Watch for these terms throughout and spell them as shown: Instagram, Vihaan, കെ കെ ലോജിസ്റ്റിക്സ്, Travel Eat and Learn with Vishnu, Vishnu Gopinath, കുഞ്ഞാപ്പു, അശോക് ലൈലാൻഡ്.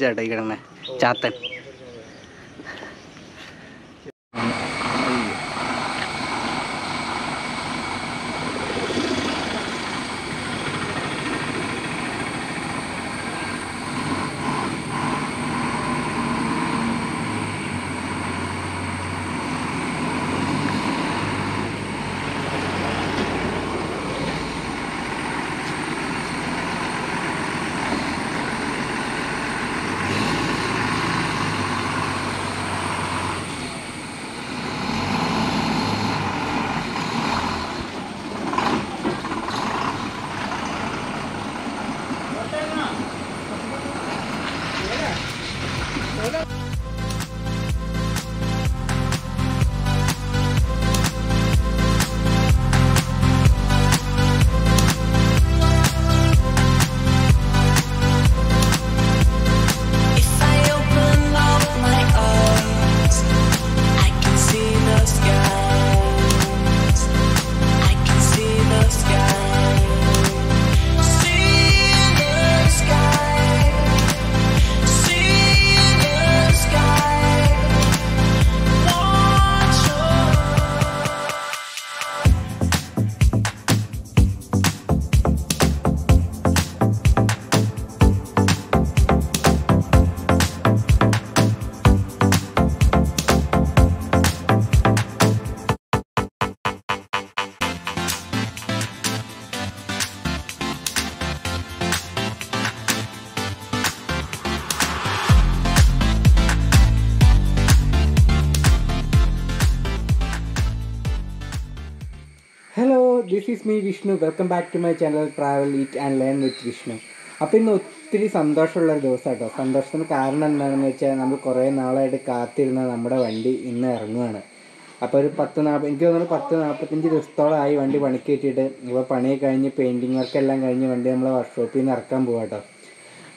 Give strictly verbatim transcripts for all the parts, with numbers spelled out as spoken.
മേടിച്ച ചേട്ടാ ഈ കിടന്നെ Chathan. This is me Vishnu. Welcome back to my channel Travel Eat and Learn with Vishnu. അപ്പോൾ ഇന്ന് ഒത്തിരി സന്തോഷമുള്ള ഒരു ദിവസം കേട്ടോ. സന്തോഷത്തിന് കാരണം എന്താണെന്ന് വെച്ചാൽ നമ്മൾ കുറേ നാളായിട്ട് കാത്തിരുന്ന നമ്മുടെ വണ്ടി ഇന്ന് ഇറങ്ങുകയാണ്. അപ്പോൾ ഒരു പത്ത് നാൽപ്പത് എനിക്ക് തോന്നുന്നു പത്ത് നാൽപ്പത്തഞ്ച് ദിവസത്തോളമായി വണ്ടി പണിക്ക് കിട്ടിയിട്ട്. ഇപ്പോൾ പണി കഴിഞ്ഞ് പെയിൻറ്റിങ് വർക്കെല്ലാം കഴിഞ്ഞ് വണ്ടി നമ്മൾ വർക്ക്ഷോപ്പിൽ നിന്ന് ഇറക്കാൻ പോകാം കേട്ടോ.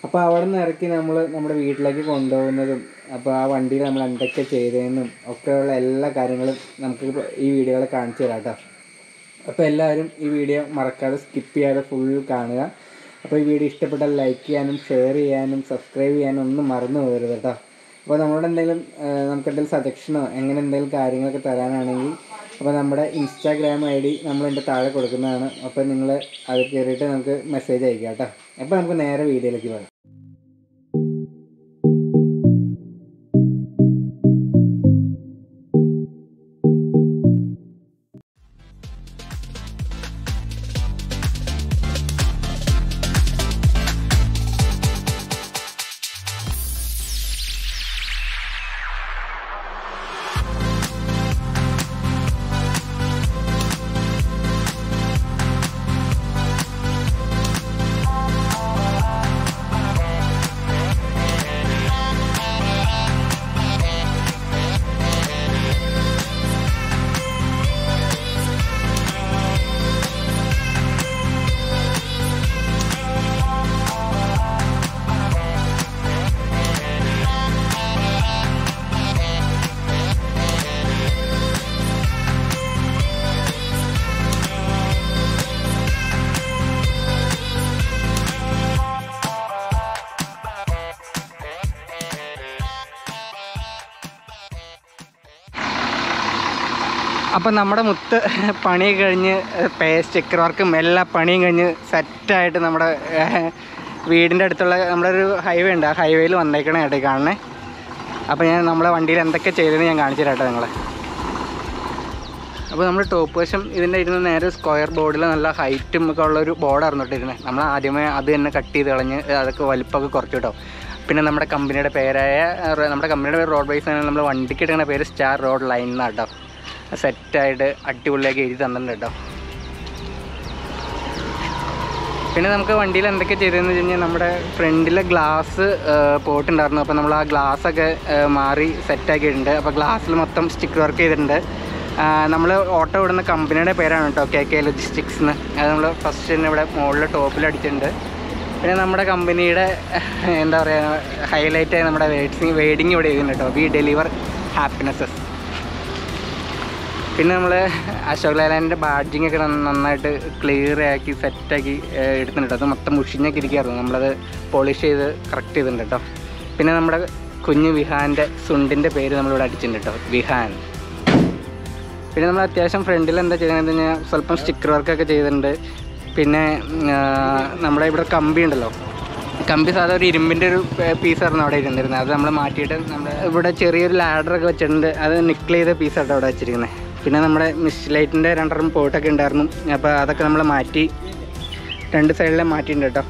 അപ്പോൾ അവിടെ നിന്ന് ഇറക്കി നമ്മൾ നമ്മുടെ വീട്ടിലേക്ക് കൊണ്ടുപോകുന്നതും അപ്പോൾ ആ വണ്ടിയിൽ നമ്മൾ എന്തൊക്കെ ചെയ്തതെന്നും ഒക്കെയുള്ള എല്ലാ കാര്യങ്ങളും നമുക്ക് ഈ വീഡിയോയിൽ കാണിച്ചു തരാം കേട്ടോ. അപ്പോൾ എല്ലാവരും ഈ വീഡിയോ മറക്കാതെ സ്കിപ്പ് ചെയ്യാതെ ഫുൾ കാണുക. അപ്പോൾ ഈ വീഡിയോ ഇഷ്ടപ്പെട്ടാൽ ലൈക്ക് ചെയ്യാനും ഷെയർ ചെയ്യാനും സബ്സ്ക്രൈബ് ചെയ്യാനും ഒന്നും മറന്നു പോകരുത് കേട്ടോ. അപ്പോൾ നമ്മളോട് എന്തെങ്കിലും നമുക്ക് എന്തെങ്കിലും സജക്ഷനോ അങ്ങനെ എന്തെങ്കിലും കാര്യങ്ങളൊക്കെ തരാനാണെങ്കിൽ അപ്പോൾ നമ്മുടെ ഇൻസ്റ്റാഗ്രാം ഐ ഡി നമ്മളതിൻ്റെ താഴെ കൊടുക്കുന്നതാണ്. അപ്പോൾ നിങ്ങൾ അത് കയറിയിട്ട് നമുക്ക് മെസ്സേജ് അയക്കുക കേട്ടോ. അപ്പോൾ നമുക്ക് നേരെ വീഡിയോയിലേക്ക് പോകാം. അപ്പോൾ നമ്മുടെ മുത്ത് പണി കഴിഞ്ഞ് പേസ്റ്റ് ചെക്കർ വർക്കും എല്ലാ പണിയും കഴിഞ്ഞ് സെറ്റായിട്ട് നമ്മുടെ വീടിൻ്റെ അടുത്തുള്ള നമ്മുടെ ഒരു ഹൈവേ ഉണ്ട്. ആ ഹൈവേയിൽ വന്നേക്കണേ കേട്ടോ ഈ കാണണേ. അപ്പോൾ ഞാൻ നമ്മളെ വണ്ടിയിൽ എന്തൊക്കെ ചെയ്തതെന്ന് ഞാൻ കാണിച്ചു തരാം കേട്ടോ നിങ്ങളെ. അപ്പോൾ നമ്മൾ ടോപ്പ് വശം ഇതിൻ്റെ ഇരുന്ന് നേരെ സ്ക്വയർ ബോർഡിൽ നല്ല ഹൈറ്റും ഒക്കെ ഉള്ളൊരു ബോർഡായിരുന്നു ഇട്ടിരുന്നത്. നമ്മൾ ആദ്യമേ അത് തന്നെ കട്ട് ചെയ്ത് കളഞ്ഞ് അതൊക്കെ വലിപ്പമൊക്കെ കുറച്ച് കേട്ടോ. പിന്നെ നമ്മുടെ കമ്പനിയുടെ പേരായ നമ്മുടെ കമ്പനിയുടെ പേര് റോഡ് വൈസ് ആണ്. നമ്മൾ വണ്ടിക്ക് ഇടുന്ന പേര് സ്റ്റാർ റോഡ് ലൈൻ എന്നാണ് കേട്ടോ. സെറ്റായിട്ട് അടിപൊളിയാക്കി എഴുതി തന്നിട്ടുണ്ട് കേട്ടോ. പിന്നെ നമുക്ക് വണ്ടിയിൽ എന്തൊക്കെ ചെയ്തതെന്ന് വെച്ച് കഴിഞ്ഞാൽ നമ്മുടെ ഫ്രണ്ടിലെ ഗ്ലാസ് പോട്ടുണ്ടായിരുന്നു. അപ്പോൾ നമ്മൾ ആ ഗ്ലാസ്സൊക്കെ മാറി സെറ്റാക്കിയിട്ടുണ്ട്. അപ്പോൾ ഗ്ലാസ്സിൽ മൊത്തം സ്റ്റിക്കർ വർക്ക് ചെയ്തിട്ടുണ്ട്. നമ്മൾ ഓട്ടോ ഇടുന്ന കമ്പനിയുടെ പേരാണ് കേട്ടോ, കെ കെ ലോജിസ്റ്റിക്സ് എന്ന്. അത് നമ്മൾ ഫസ്റ്റ് തന്നെ ഇവിടെ മുകളിൽ ടോപ്പിലടിച്ചിട്ടുണ്ട്. പിന്നെ നമ്മുടെ കമ്പനിയുടെ എന്താ പറയുക ഹൈലൈറ്റായി നമ്മുടെ വേഡ്സിങ് വേഡിങ് ഇവിടെ എഴുതിയിട്ടുണ്ട് കേട്ടോ, വി ഡെലിവർ ഹാപ്പിനെസ്സസ്. പിന്നെ നമ്മൾ അശോക് ലൈലാൻഡിൻ്റെ ബാഡ്ജിങ്ങൊക്കെ നന്നായിട്ട് ക്ലിയർ ആക്കി സെറ്റാക്കി എടുത്തിട്ടുണ്ട്. അത് മൊത്തം മുഷിഞ്ഞൊക്കെ ഇരിക്കുകയായിരുന്നു. നമ്മളത് പോളിഷ് ചെയ്ത് കറക്റ്റ് ചെയ്തിട്ടുണ്ട് കേട്ടോ. പിന്നെ നമ്മുടെ കുഞ്ഞു വിഹാൻ്റെ സുണ്ടിൻ്റെ പേര് നമ്മളിവിടെ അടിച്ചിട്ടുണ്ട് കേട്ടോ, വിഹാൻ. പിന്നെ നമ്മൾ അത്യാവശ്യം ഫ്രണ്ടിൽ എന്താ ചെയ്യണമെന്ന് വെച്ച് കഴിഞ്ഞാൽ സ്വല്പം സ്റ്റിക്കർ വർക്കൊക്കെ ചെയ്തിട്ടുണ്ട്. പിന്നെ നമ്മുടെ ഇവിടെ കമ്പി ഉണ്ടല്ലോ, കമ്പി സാധാരണ ഒരു ഇരുമ്പിൻ്റെ ഒരു പീസായിരുന്നു അവിടെ ഇരുന്നിരുന്നത്. അത് നമ്മൾ മാറ്റിയിട്ട് നമ്മുടെ ഇവിടെ ചെറിയൊരു ലാഡറൊക്കെ വെച്ചിട്ടുണ്ട്, അത് നിക്കിൾ ചെയ്ത പീസായിട്ട് അവിടെ വെച്ചിരിക്കുന്നത്. പിന്നെ നമ്മുടെ മിസ്റ്റ് ലൈറ്റിൻ്റെ രണ്ടറും പോട്ടൊക്കെ ഉണ്ടായിരുന്നു, അപ്പോൾ അതൊക്കെ നമ്മൾ മാറ്റി രണ്ട് സൈഡിലെ മാറ്റിയിട്ടുണ്ട് കേട്ടോ.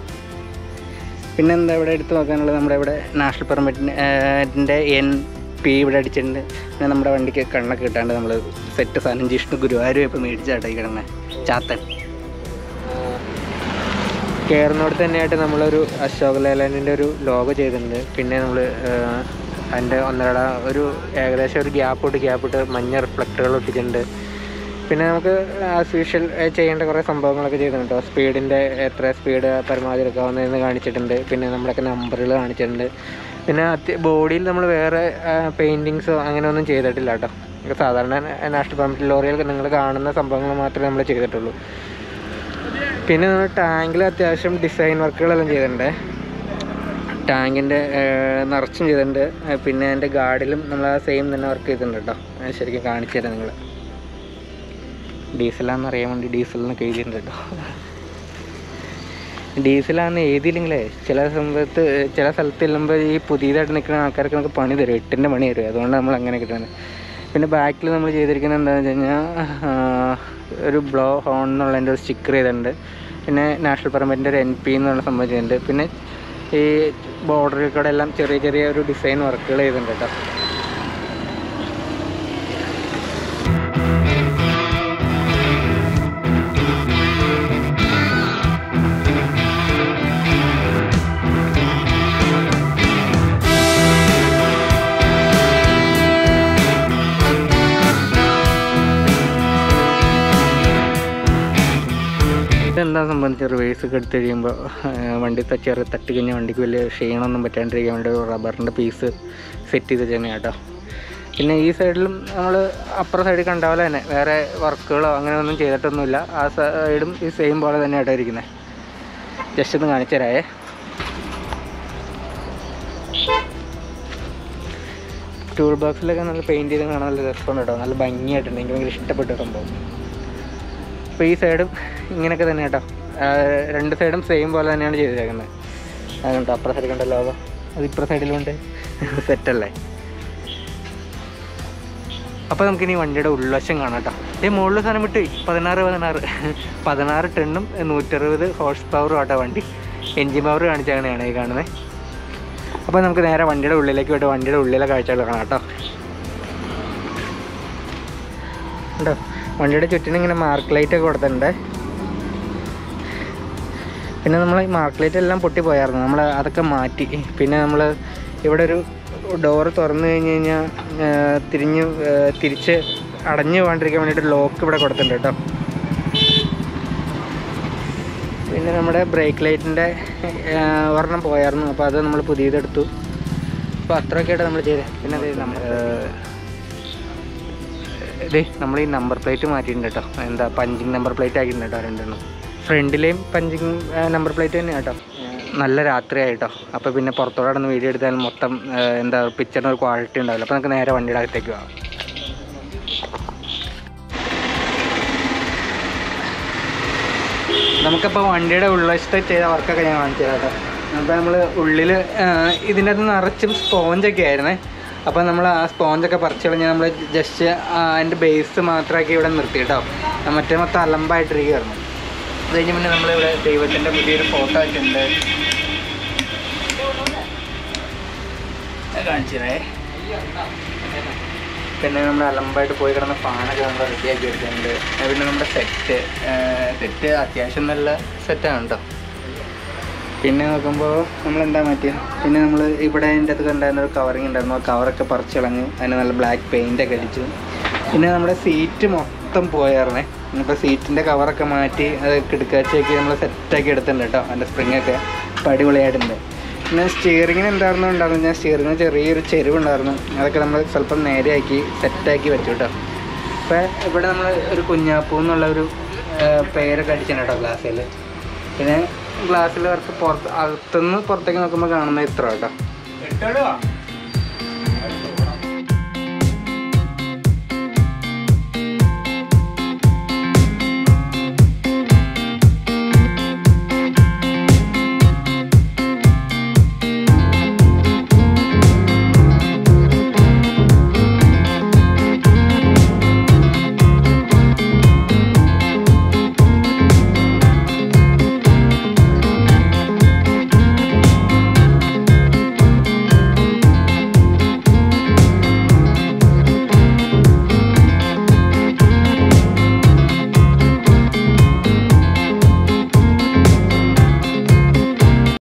പിന്നെ എന്താ ഇവിടെ എടുത്ത് നോക്കാനുള്ളത്, നമ്മുടെ ഇവിടെ നാഷണൽ പെർമിറ്റിൻ്റെ എൻ പി ഇവിടെ അടിച്ചിട്ടുണ്ട്. പിന്നെ നമ്മുടെ വണ്ടിക്ക് കണ്ണൊക്കെ കിട്ടാണ്ട് നമ്മൾ സെറ്റ് സാധനം ജിഷ്ണു ഗുരുവായൂർ ഇപ്പോൾ മേടിച്ചാട്ടോ ഈ കിടന്നെ ചാത്തൻ. കയറുന്നോട് തന്നെയായിട്ട് നമ്മളൊരു അശോക ലേലാൻഡിൻ്റെ ഒരു ലോഗോ ചെയ്തിട്ടുണ്ട്. പിന്നെ നമ്മൾ അതിൻ്റെ ഒന്നരട ഒരു ഏകദേശം ഒരു ഗ്യാപ്പ് ഇട്ട് ഗ്യാപ്പ് ഇട്ട് മഞ്ഞ റിഫ്ലക്റ്റുകൾ ഒട്ടിച്ചിട്ടുണ്ട്. പിന്നെ നമുക്ക് ആസ് യൂഷ്വൽ ചെയ്യേണ്ട കുറേ സംഭവങ്ങളൊക്കെ ചെയ്തിട്ടുണ്ട് കേട്ടോ. സ്പീഡിൻ്റെ എത്ര സ്പീഡ് പരമാവധി എടുക്കാവുന്നതെന്ന് കാണിച്ചിട്ടുണ്ട്. പിന്നെ നമ്മുടെയൊക്കെ നമ്പറുകൾ കാണിച്ചിട്ടുണ്ട്. പിന്നെ ബോഡിയിൽ നമ്മൾ വേറെ പെയിൻറ്റിങ്സോ അങ്ങനെയൊന്നും ചെയ്തിട്ടില്ല കേട്ടോ. സാധാരണ നാഷണൽ പെർമിറ്റ് ലോറിയിൽ നിങ്ങൾ കാണുന്ന സംഭവങ്ങൾ മാത്രമേ നമ്മൾ ചെയ്തിട്ടുള്ളൂ. പിന്നെ നമ്മൾ ടാങ്കിൽ അത്യാവശ്യം ഡിസൈൻ വർക്കുകളെല്ലാം ചെയ്തിട്ടുണ്ട്. ടാങ്കിൻ്റെ നിറച്ചും ചെയ്തിട്ടുണ്ട്. പിന്നെ എൻ്റെ ഗാർഡിലും നമ്മൾ ആ സെയിം തന്നെ വർക്ക് ചെയ്തിട്ടുണ്ട് കേട്ടോ. അത് ശരിക്കും കാണിച്ചു തരാം നിങ്ങൾ. ഡീസലാണെന്ന് അറിയാൻ വേണ്ടി ഡീസലെന്നൊക്കെ എഴുതിയിട്ടുണ്ട് കേട്ടോ. ഡീസലാണെന്ന് എഴുതിയില്ലെങ്കിലേ ചില സമയത്ത് ചില സ്ഥലത്ത് ചെല്ലുമ്പോൾ ഈ പുതിയതായിട്ട് നിൽക്കുന്ന ആൾക്കാർക്ക് നമുക്ക് പണി തരും, എട്ടിൻ്റെ പണി തരും. അതുകൊണ്ട് നമ്മൾ അങ്ങനെ കിട്ടുന്നത്. പിന്നെ ബാക്കിൽ നമ്മൾ ചെയ്തിരിക്കുന്നത് എന്താണെന്ന് വെച്ച് കഴിഞ്ഞാൽ ഒരു ബ്ലോ ഹോൺ എന്നുള്ളതിൻ്റെ ഒരു സ്റ്റിക്കർ ചെയ്തിട്ടുണ്ട്. പിന്നെ നാഷണൽ പെർമിറ്റിൻ്റെ ഒരു എൻ പി എന്നുള്ള സംഭവം ചെയ്തിട്ടുണ്ട്. പിന്നെ ഈ ബോർഡറിൽ കൂടെ എല്ലാം ചെറിയ ചെറിയ ഒരു ഡിസൈൻ വർക്കുകൾ ചെയ്തിട്ടുണ്ട് കേട്ടോ. ഇതെന്താ സംബന്ധിച്ച് റിവേഴ്സ് ഒക്കെ എടുത്ത് കഴിയുമ്പോൾ വണ്ടി തച്ചേറി തട്ടി കഴിഞ്ഞാൽ വണ്ടിക്ക് വലിയ ക്ഷീണമൊന്നും പറ്റാണ്ടിരിക്കാൻ വേണ്ടി റബ്ബറിൻ്റെ പീസ് സെറ്റ് ചെയ്ത് തന്നെ കേട്ടോ. പിന്നെ ഈ സൈഡിലും നമ്മൾ അപ്പുറ സൈഡിൽ കണ്ട പോലെ തന്നെ വേറെ വർക്കുകളോ അങ്ങനെയൊന്നും ചെയ്തിട്ടൊന്നുമില്ല. ആ സൈഡും ഈ സെയിം പോലെ തന്നെ ആയിട്ടോ ഇരിക്കുന്നത്. ജസ്റ്റ് ഒന്ന് കാണിച്ചു തരായേ. ടൂൾ ബോക്സിലൊക്കെ നല്ല പെയിൻറ്റ് ചെയ്ത് കാണാൻ നല്ല രസമാണ് കേട്ടോ. നല്ല ഭംഗിയായിട്ടുണ്ട്, എനിക്ക് ഭയങ്കര ഇഷ്ടപ്പെട്ട സംഭവം. അപ്പോൾ ഈ സൈഡും ഇങ്ങനെയൊക്കെ തന്നെ കേട്ടോ. രണ്ട് സൈഡും സെയിം പോലെ തന്നെയാണ് ചെയ്തിരിക്കുന്നത്. അതുകൊണ്ട് അപ്പുറ സൈഡിൽ കണ്ടല്ലോ അതോ അത് ഇപ്പുറ സൈഡിലുണ്ട്, സെറ്റല്ലേ. അപ്പോൾ നമുക്കിനി വണ്ടിയുടെ ഉൾവശം കാണാം കേട്ടോ. ഈ മുകളിൽ സാധനം വിട്ട് പതിനാറ് പതിനാറ് പതിനാറ് ടണ്ണും നൂറ്ററുപത് ഹോഴ്സ് പവറും ആട്ടോ വണ്ടി. എൻജിൻ പവർ കാണിച്ചങ്ങനെയാണ് ഈ കാണുന്നത്. അപ്പോൾ നമുക്ക് നേരെ വണ്ടിയുടെ ഉള്ളിലേക്ക് പോയിട്ട് വണ്ടിയുടെ ഉള്ളിലെ കാഴ്ചകൾ കാണാം കേട്ടോ. കേട്ടോ വണ്ടിയുടെ ചുറ്റിനും ഇങ്ങനെ മാർക്ക് ലൈറ്റൊക്കെ കൊടുത്തിട്ടുണ്ട്. പിന്നെ നമ്മൾ ഈ മാർക്ക് ലൈറ്റ് എല്ലാം പൊട്ടിപ്പോയായിരുന്നു, നമ്മൾ അതൊക്കെ മാറ്റി. പിന്നെ നമ്മൾ ഇവിടെ ഒരു ഡോറ് തുറന്നു കഴിഞ്ഞ് കഴിഞ്ഞാൽ തിരിഞ്ഞ് തിരിച്ച് അടഞ്ഞു പോകാണ്ടിരിക്കാൻ വേണ്ടിയിട്ട് ലോക്ക് ഇവിടെ കൊടുത്തിട്ടുണ്ട് കേട്ടോ. പിന്നെ നമ്മുടെ ബ്രേക്ക് ലൈറ്റിൻ്റെ ഒരെണ്ണം പോയായിരുന്നു, അപ്പോൾ അത് നമ്മൾ പുതിയതെടുത്തു. അപ്പോൾ അത്രയൊക്കെയായിട്ട് നമ്മൾ ചെയ്തത്. പിന്നെ അത് നമ്മൾ ഇതേ നമ്മൾ ഈ നമ്പർ പ്ലേറ്റ് മാറ്റിയിട്ടുണ്ട് കേട്ടോ. എന്താ പഞ്ചിങ് നമ്പർ പ്ലേറ്റ് ആക്കിയിട്ടുണ്ട് കേട്ടോ രണ്ടെണ്ണം. ഫ്രണ്ടിലെയും പഞ്ചിങ് നമ്പർ പ്ലേറ്റ് തന്നെയാണ് കേട്ടോ. നല്ല രാത്രിയായിട്ടോ, അപ്പോൾ പിന്നെ പുറത്തോടെ നടന്ന് വീഡിയോ എടുത്താൽ മൊത്തം എന്താ പിക്ചറിന് ഒരു ക്വാളിറ്റി ഉണ്ടാവില്ല. അപ്പോൾ നമുക്ക് നേരെ വണ്ടിയുടെ അകത്തേക്ക് പോകാം. നമുക്കപ്പോൾ വണ്ടിയുടെ ഉൾവശത്തെ ചെയ്ത വർക്കൊക്കെ ഞാൻ കാണിച്ചു തരാം കേട്ടോ. അപ്പോൾ നമ്മൾ ഉള്ളിൽ ഇതിൻ്റെ അകത്ത് നിറച്ചും സ്പോഞ്ചൊക്കെ ആയിരുന്നേ. അപ്പോൾ നമ്മൾ ആ സ്പോഞ്ചൊക്കെ പറിച്ചു കളഞ്ഞാൽ നമ്മൾ ജസ്റ്റ് അതിൻ്റെ ബേസ് മാത്രമാക്കി ഇവിടെ നിർത്തി കേട്ടോ. മറ്റേ മൊത്തം അലമ്പായിട്ടിരിക്കുകയായിരുന്നു. അത് കഴിഞ്ഞ് പിന്നെ നമ്മളിവിടെ ദൈവത്തിൻ്റെ പുതിയൊരു ഫോട്ടോ ആയിട്ടുണ്ട്, കാണിച്ചേ. പിന്നെ നമ്മൾ അലമ്പായിട്ട് പോയി കിടന്ന ഫാനൊക്കെ നമ്മൾ റെഡിയാക്കി എടുത്തിട്ടുണ്ട്. പിന്നെ നമ്മുടെ സെറ്റ് സെറ്റ് അത്യാവശ്യം നല്ല സെറ്റാണ് കേട്ടോ. പിന്നെ നോക്കുമ്പോൾ നമ്മളെന്താ മാറ്റിയ, പിന്നെ നമ്മൾ ഇവിടെ അതിൻ്റെ അകത്ത് ഉണ്ടായിരുന്ന ഒരു കവറിങ് ഉണ്ടായിരുന്നു, ആ കവറൊക്കെ പറിച്ച് കളഞ്ഞ് അതിന് നല്ല ബ്ലാക്ക് പെയിൻ്റൊക്കെ അടിച്ചു. പിന്നെ നമ്മുടെ സീറ്റ് മൊത്തം പോയായിരുന്നേ. ഇപ്പോൾ സീറ്റിൻ്റെ കവറൊക്കെ മാറ്റി അത് കിടക്കാച്ചയൊക്കെ നമ്മൾ സെറ്റാക്കി എടുത്തിട്ടുണ്ട് കേട്ടോ. അതിൻ്റെ സ്പ്രിങ്ങൊക്കെ അപ്പോൾ അടിപൊളിയായിട്ടുണ്ട്. പിന്നെ സ്റ്റിയറിങ്ങിന് എന്തായിരുന്നു ഉണ്ടായിരുന്നു ഞാൻ സ്റ്റിയറിങ്ങിന് ചെറിയൊരു ചെരുവുണ്ടായിരുന്നു, അതൊക്കെ നമ്മൾ സ്വല്പം നേരെയാക്കി സെറ്റാക്കി വെച്ചു കേട്ടോ. അപ്പോൾ ഇവിടെ നമ്മൾ ഒരു കുഞ്ഞാപ്പൂ എന്നുള്ള ഒരു പേരൊക്കെ അടിച്ചിട്ടുണ്ട് കേട്ടോ ഗ്ലാസ്സിൽ. പിന്നെ ഗ്ലാസ്സിൽ വർക്ക് പുറത്ത് അകത്തുനിന്ന് പുറത്തേക്ക് നോക്കുമ്പോൾ കാണുന്ന ഇത്ര കേട്ടോ. Turn it off.